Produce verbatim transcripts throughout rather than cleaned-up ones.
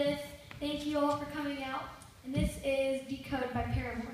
with. Thank you all for coming out. And this is Decode by Paramore.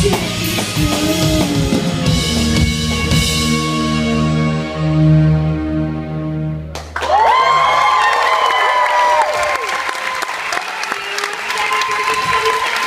Thank you.